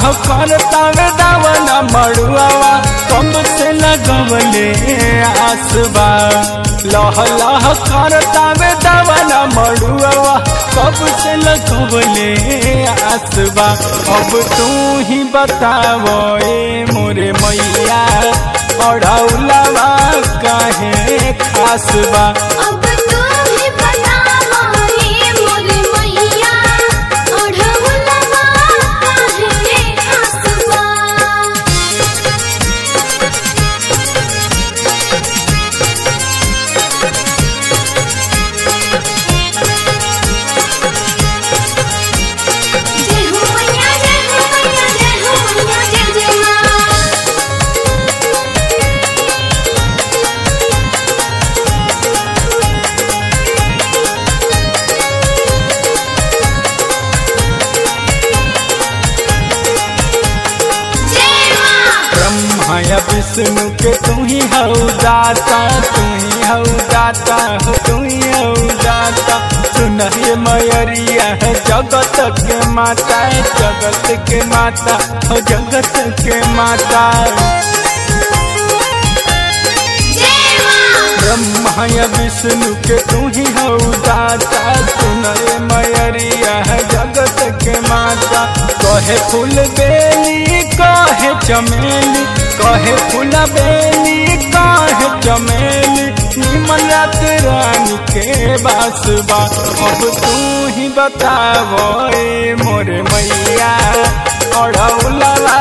करता दावना मड़ुआवा कब से लगवले आसबा लह लह करता दावना मड़ुआवा कब से लगवले आसबा अब तू ही बतावो ए मोरे मैया अढ़ौलवा काहे खास बा। विष्णु के तू ही हौ दाता तू ही हौ दाता हो तू ही हौ दाता सुनहि मयरिया है जगत के माता है जगत के माता हो जगत के माता ब्रह्मा या विष्णु के तू ही हौ दाता सुनहि मयरिया है जगत के माता कहे फूल बेली कहे चमेली कहे फूला बेली कहे चमेली निमन रात रानी के बास बा। अब तू ही बतावो ए मोरे मैया अढ़ौलवा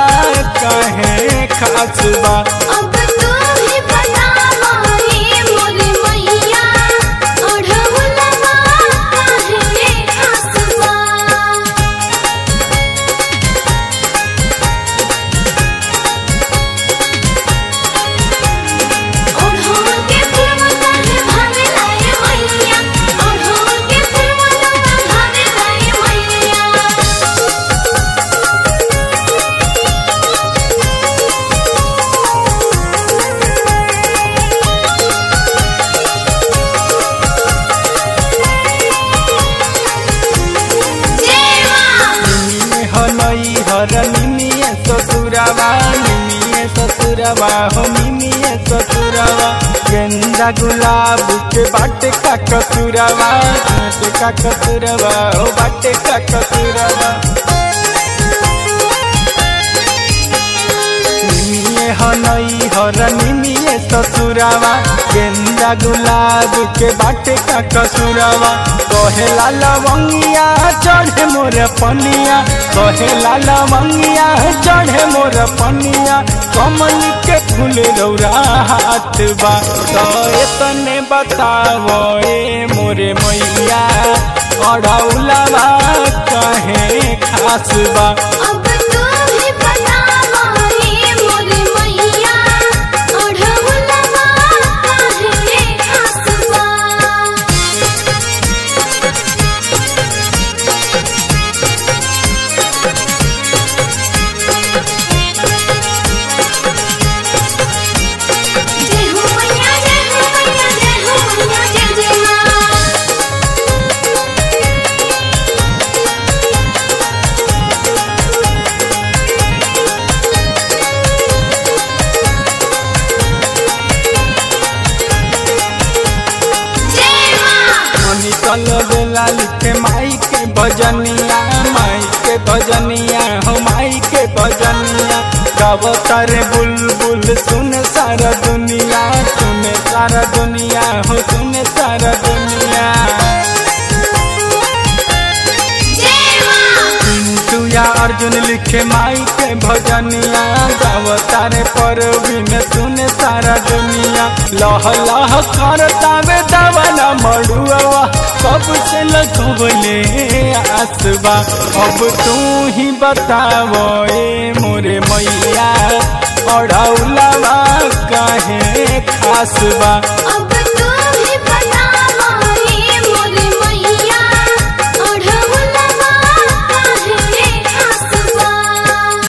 काहे खास बा। गेंदा गुलाब के बाटे का कसूरवा बाटे का कसूरवा ओ बाटे का कसूरवा निमिये हनई हर निमिये ससुरवा गेंदा गुलाब के बाटे का कसूरवा कहे लवंगिया चढ़े मोर पनिया कहे लवंगिया चढ़े मोर पनिया कमल के फूल रौरा हाथ बा। तने बतावो ए मोरे मैया अढ़ौलवा काहे खास बा। भजनिया हो माई के भजनिया गावता रे बुलबुल सुने सारा दुनिया हो सुने सारा दुनिया पिंटू या अर्जुन लिखे माई के भजनिया गावता रे परवीन सुने सारा दुनिया लह लह करता वे दावना मड़ुआवा कब से लगवले आस बा। अब तू ही बतावो ए मोरे मैया अढ़ौलवा काहे खास बा।